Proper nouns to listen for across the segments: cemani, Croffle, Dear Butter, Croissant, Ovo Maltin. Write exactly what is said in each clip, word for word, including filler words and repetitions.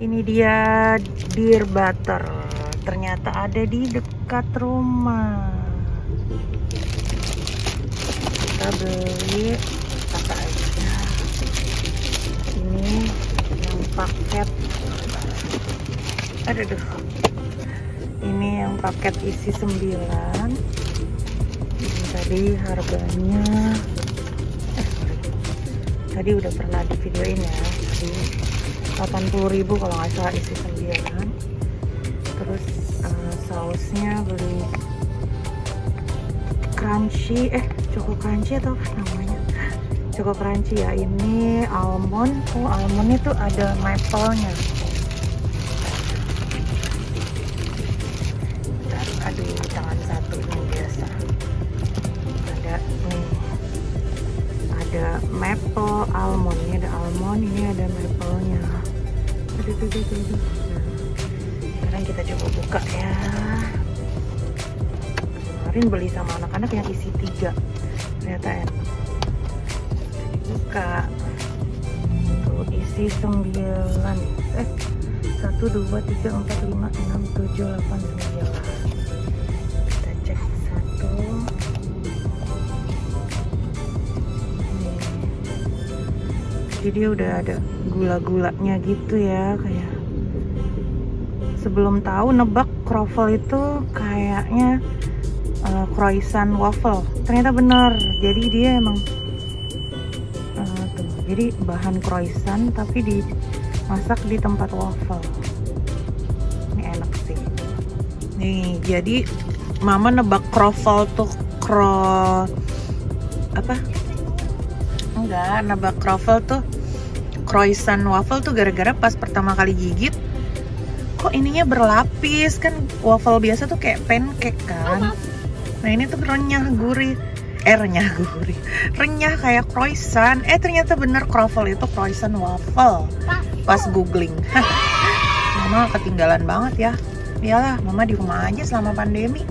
Ini dia Dear Butter, ternyata ada di dekat rumah. Kita beli apa aja. Ini yang paket, aduh, aduh. Ini yang paket isi sembilan. Ini tadi harganya, eh, tadi udah pernah di videoin ya, tadi delapan puluh ribu kalau nggak salah isi sembilan. Terus uh, sausnya beli crunchy, eh choco crunchy atau apa namanya, choco crunchy ya. Ini almond, oh almond itu ada maple-nya. Aduh, tangan satu ini biasa. Ada nih, ada maple, almond, ini ada almond, ini ada maple-nya. Aduh, aduh, aduh, aduh. Sekarang kita coba buka ya. Kemarin beli sama anak-anak yang isi tiga, ternyata enak. Buka, tuh isi sembilan. Eh, satu, dua, tiga, empat, lima, enam, tujuh, delapan, sembilan. Kita cek satu. Jadi dia udah ada gula-gulanya gitu ya, kayak sebelum tahu nebak croffle itu kayaknya uh, croissant waffle, ternyata bener. Jadi dia emang uh, tuh, jadi bahan croissant tapi dimasak di tempat waffle. Ini enak sih nih. Jadi mama nebak croffle tuh cro apa enggak nebak croffle tuh croissant waffle tuh gara-gara pas pertama kali gigit, kok ininya berlapis. Kan waffle biasa tuh kayak pancake kan, nah ini tuh renyah gurih, eh renyah gurih renyah kayak croissant. Eh ternyata bener croffle itu croissant waffle. Pas googling mama ketinggalan banget ya. Iyalah, mama di rumah aja selama pandemi.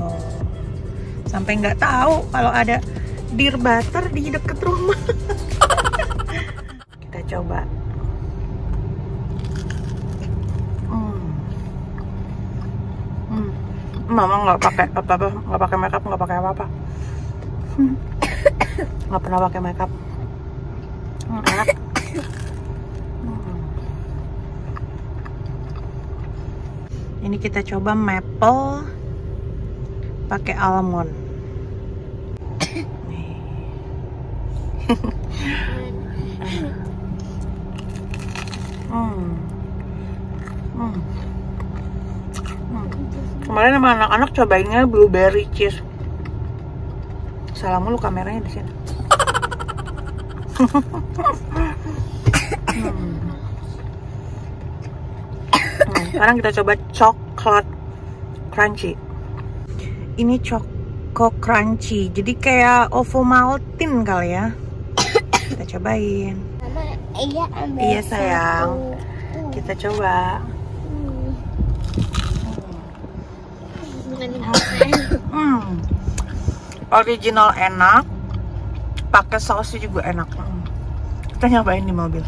Oh, sampai nggak tahu kalau ada Dear Butter di deket rumah. Kita coba. Mama nggak pakai apa-apa, nggak pakai makeup, nggak pakai apa-apa, nggak pernah pakai makeup. Hmm, enak. Hmm. Ini kita coba maple pakai almond. Nih. hmm. Hmm. Kemarin sama anak-anak cobainnya blueberry cheese. Salah mulu kameranya di sini. hmm. Hmm, sekarang kita coba coklat crunchy. Ini choco crunchy. Jadi kayak Ovo Maltin kali ya. Kita cobain. Mama, iya, iya sayang. Satu. Kita coba. Hmm. Original enak, pakai sausnya juga enak. Hmm. Kita nyobain di mobil.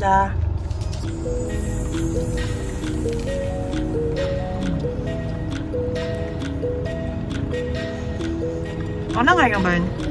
Dah. Mana nggak nyobain?